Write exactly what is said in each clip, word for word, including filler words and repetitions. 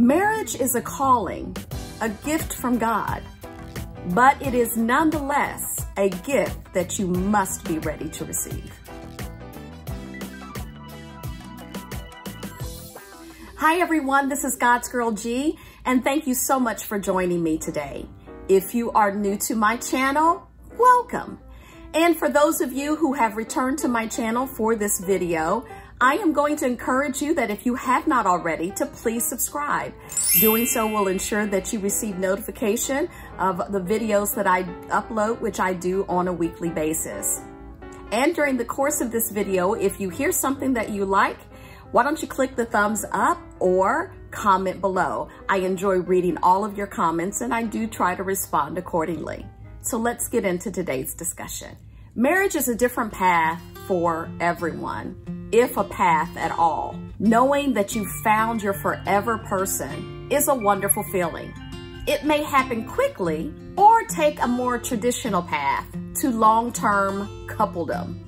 Marriage is a calling, a gift from God, but it is nonetheless a gift that you must be ready to receive. Hi everyone, this is God's Girl G, and thank you so much for joining me today. If you are new to my channel, welcome. And for those of you who have returned to my channel for this video, I am going to encourage you that if you have not already, to please subscribe. Doing so will ensure that you receive notification of the videos that I upload, which I do on a weekly basis. And during the course of this video, if you hear something that you like, why don't you click the thumbs up or comment below? I enjoy reading all of your comments and I do try to respond accordingly. So let's get into today's discussion. Marriage is a different path for everyone, if a path at all. Knowing that you found your forever person is a wonderful feeling. It may happen quickly or take a more traditional path to long-term coupledom.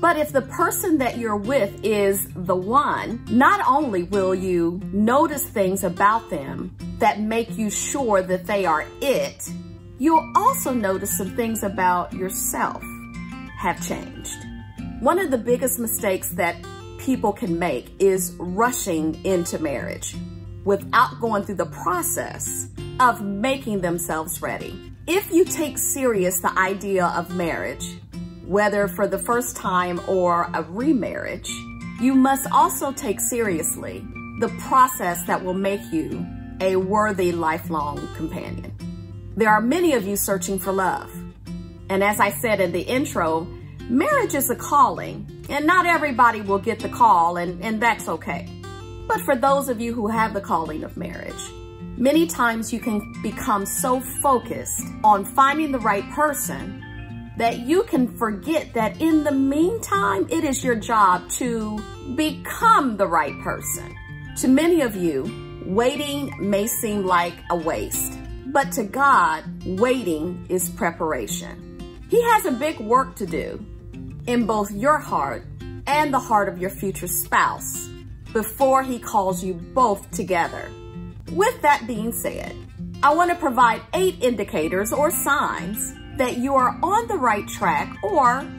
But if the person that you're with is the one, not only will you notice things about them that make you sure that they are it, you'll also notice some things about yourself have changed. One of the biggest mistakes that people can make is rushing into marriage without going through the process of making themselves ready. If you take serious the idea of marriage, whether for the first time or a remarriage, you must also take seriously the process that will make you a worthy lifelong companion. There are many of you searching for love. And as I said in the intro, marriage is a calling, and not everybody will get the call, and, and that's okay. But for those of you who have the calling of marriage, many times you can become so focused on finding the right person that you can forget that in the meantime, it is your job to become the right person. To many of you, waiting may seem like a waste, but to God, waiting is preparation. He has a big work to do in both your heart and the heart of your future spouse before he calls you both together. With that being said, I want to provide eight indicators or signs that you are on the right track or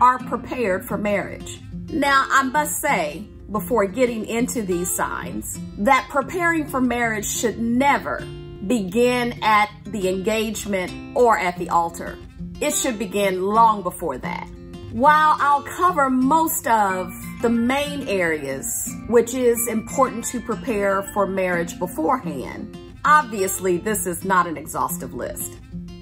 are prepared for marriage. Now, I must say, before getting into these signs, that preparing for marriage should never begin at the engagement or at the altar. It should begin long before that. While I'll cover most of the main areas, which is important to prepare for marriage beforehand, obviously this is not an exhaustive list.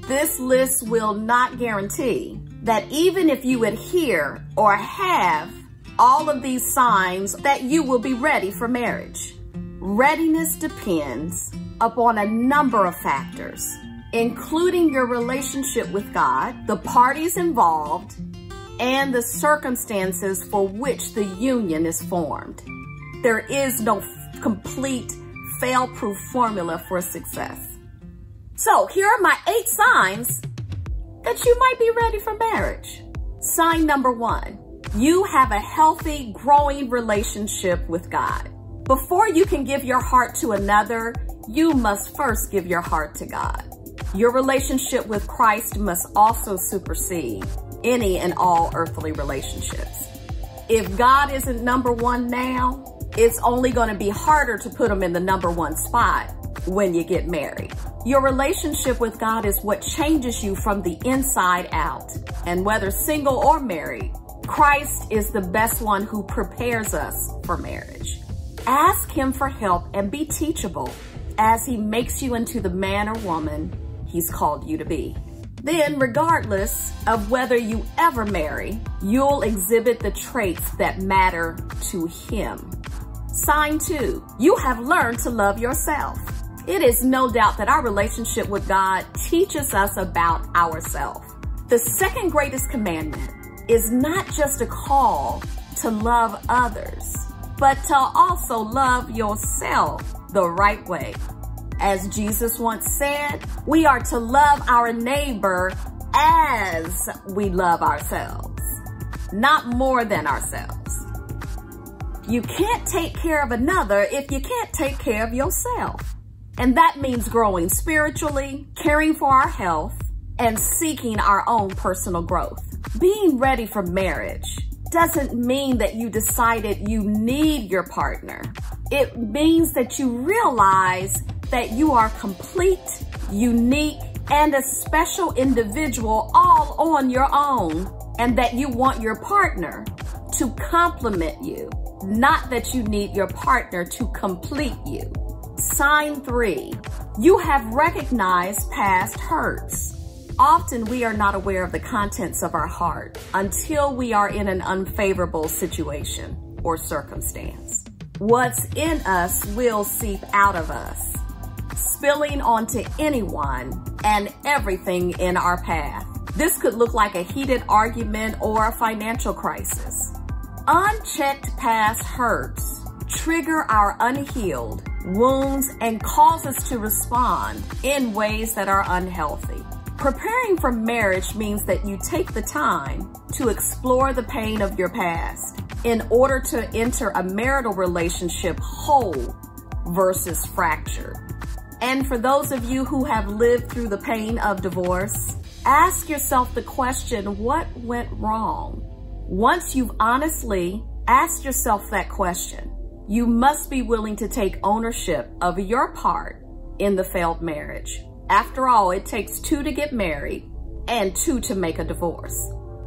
This list will not guarantee that even if you adhere or have all of these signs that you will be ready for marriage. Readiness depends upon a number of factors, including your relationship with God, the parties involved, and the circumstances for which the union is formed. There is no complete fail-proof formula for success. So here are my eight signs that you might be ready for marriage. Sign number one, you have a healthy, growing relationship with God. Before you can give your heart to another, you must first give your heart to God. Your relationship with Christ must also supersede any and all earthly relationships. If God isn't number one now, it's only going to be harder to put him in the number one spot when you get married. Your relationship with God is what changes you from the inside out. And whether single or married, Christ is the best one who prepares us for marriage. Ask him for help and be teachable as he makes you into the man or woman he's called you to be. Then, regardless of whether you ever marry, you'll exhibit the traits that matter to him. Sign two, you have learned to love yourself. It is no doubt that our relationship with God teaches us about ourselves. The second greatest commandment is not just a call to love others, but to also love yourself the right way. As Jesus once said, we are to love our neighbor as we love ourselves, not more than ourselves. You can't take care of another if you can't take care of yourself. And that means growing spiritually, caring for our health, and seeking our own personal growth. Being ready for marriage doesn't mean that you decided you need your partner. It means that you realize that you are complete, unique, and a special individual all on your own, and that you want your partner to complement you, not that you need your partner to complete you. Sign three, you have recognized past hurts. Often we are not aware of the contents of our heart until we are in an unfavorable situation or circumstance. What's in us will seep out of us, spilling onto anyone and everything in our path. This could look like a heated argument or a financial crisis. Unchecked past hurts trigger our unhealed wounds and cause us to respond in ways that are unhealthy. Preparing for marriage means that you take the time to explore the pain of your past in order to enter a marital relationship whole versus fractured. And for those of you who have lived through the pain of divorce, ask yourself the question, what went wrong? Once you've honestly asked yourself that question, you must be willing to take ownership of your part in the failed marriage. After all, it takes two to get married and two to make a divorce.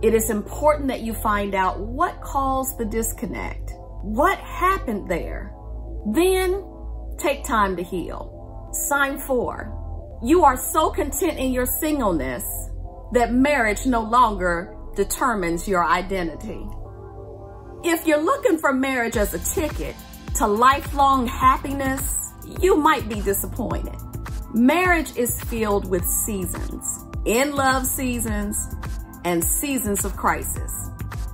It is important that you find out what caused the disconnect. What happened there? Then take time to heal. Sign four, you are so content in your singleness that marriage no longer determines your identity. If you're looking for marriage as a ticket to lifelong happiness, you might be disappointed. Marriage is filled with seasons, in-love seasons and seasons of crisis.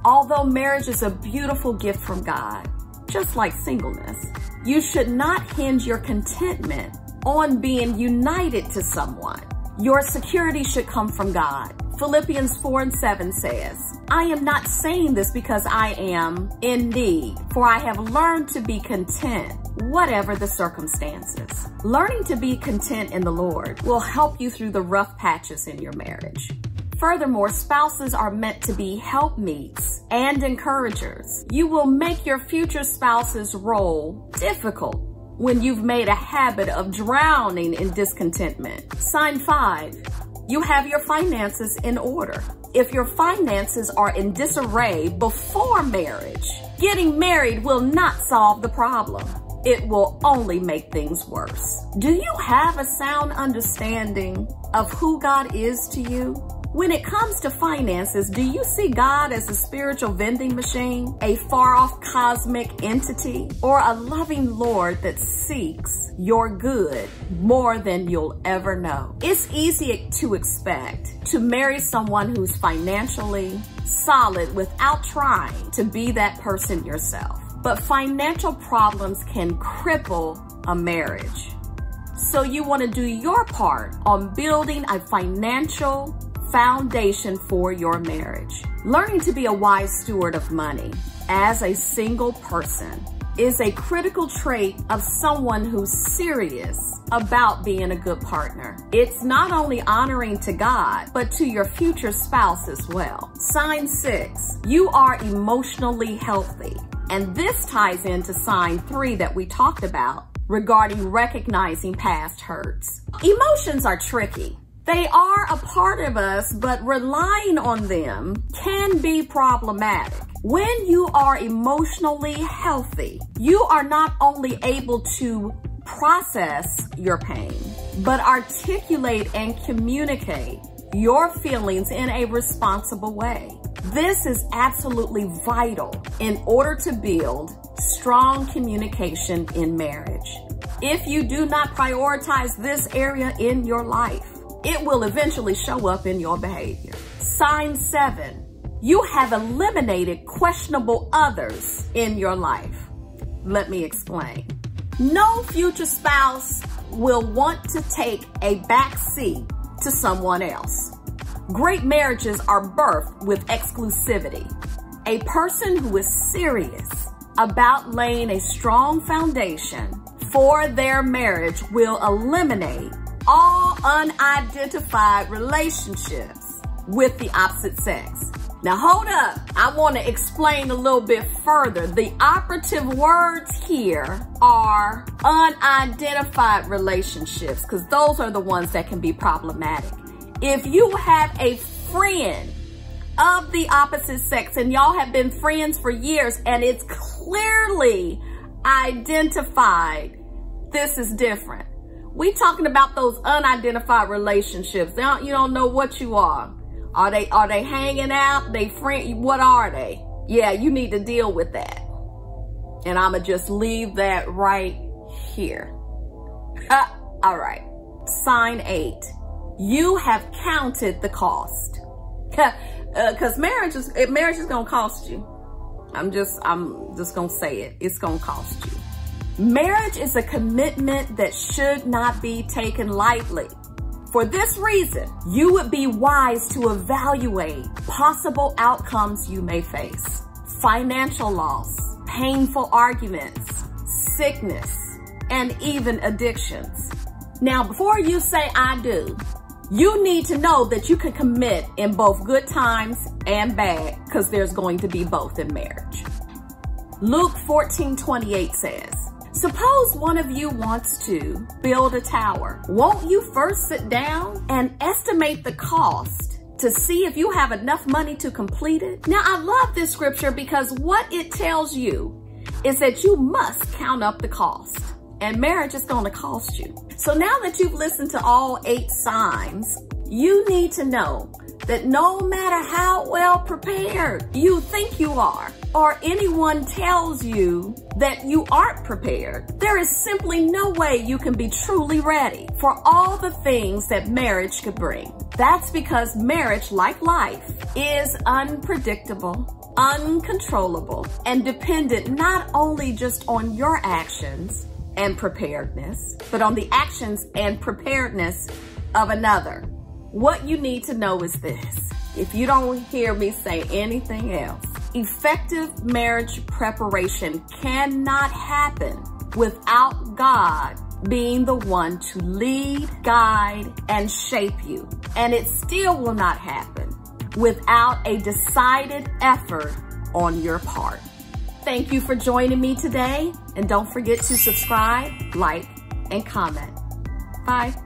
Although marriage is a beautiful gift from God, just like singleness, you should not hinge your contentment on being united to someone. Your security should come from God. Philippians four and seven says, I am not saying this because I am in need, for I have learned to be content, whatever the circumstances. Learning to be content in the Lord will help you through the rough patches in your marriage. Furthermore, spouses are meant to be helpmeets and encouragers. You will make your future spouse's role difficult when you've made a habit of drowning in discontentment. Sign five, you have your finances in order. If your finances are in disarray before marriage, getting married will not solve the problem. It will only make things worse. Do you have a sound understanding of who God is to you? When it comes to finances, do you see God as a spiritual vending machine, a far-off cosmic entity, or a loving Lord that seeks your good more than you'll ever know? It's easy to expect to marry someone who's financially solid without trying to be that person yourself. But financial problems can cripple a marriage. So you want to do your part on building a financial foundation for your marriage. Learning to be a wise steward of money as a single person is a critical trait of someone who's serious about being a good partner. It's not only honoring to God, but to your future spouse as well. Sign six, you are emotionally healthy. And this ties into sign three that we talked about regarding recognizing past hurts. Emotions are tricky. They are a part of us, but relying on them can be problematic. When you are emotionally healthy, you are not only able to process your pain, but articulate and communicate your feelings in a responsible way. This is absolutely vital in order to build strong communication in marriage. If you do not prioritize this area in your life, it will eventually show up in your behavior. Sign seven, you have eliminated questionable others in your life. Let me explain. No future spouse will want to take a back seat to someone else. Great marriages are birthed with exclusivity. A person who is serious about laying a strong foundation for their marriage will eliminate all unidentified relationships with the opposite sex. Now, hold up. I want to explain a little bit further. The operative words here are unidentified relationships, because those are the ones that can be problematic. If you have a friend of the opposite sex and y'all have been friends for years and it's clearly identified, this is different. We talking about those unidentified relationships. They don't, you don't know what you are. Are they, are they hanging out? They friend, what are they? Yeah, you need to deal with that. And I'ma just leave that right here. Uh, all right, sign eight. You have counted the cost. Because uh, marriage is, marriage is gonna cost you. I'm just, I'm just gonna say it. It's gonna cost you. Marriage is a commitment that should not be taken lightly. For this reason, you would be wise to evaluate possible outcomes you may face. Financial loss, painful arguments, sickness, and even addictions. Now, before you say I do, you need to know that you can commit in both good times and bad, because there's going to be both in marriage. Luke fourteen twenty-eight says, suppose one of you wants to build a tower. Won't you first sit down and estimate the cost to see if you have enough money to complete it? Now, I love this scripture because what it tells you is that you must count up the cost, and marriage is going to cost you. So now that you've listened to all eight signs, you need to know that no matter how well prepared you think you are, or anyone tells you that you aren't prepared, there is simply no way you can be truly ready for all the things that marriage could bring. That's because marriage, like life, is unpredictable, uncontrollable, and dependent not only just on your actions and preparedness, but on the actions and preparedness of another. What you need to know is this. If you don't hear me say anything else, effective marriage preparation cannot happen without God being the one to lead, guide, and shape you. And it still will not happen without a decided effort on your part. Thank you for joining me today. And don't forget to subscribe, like, and comment. Bye.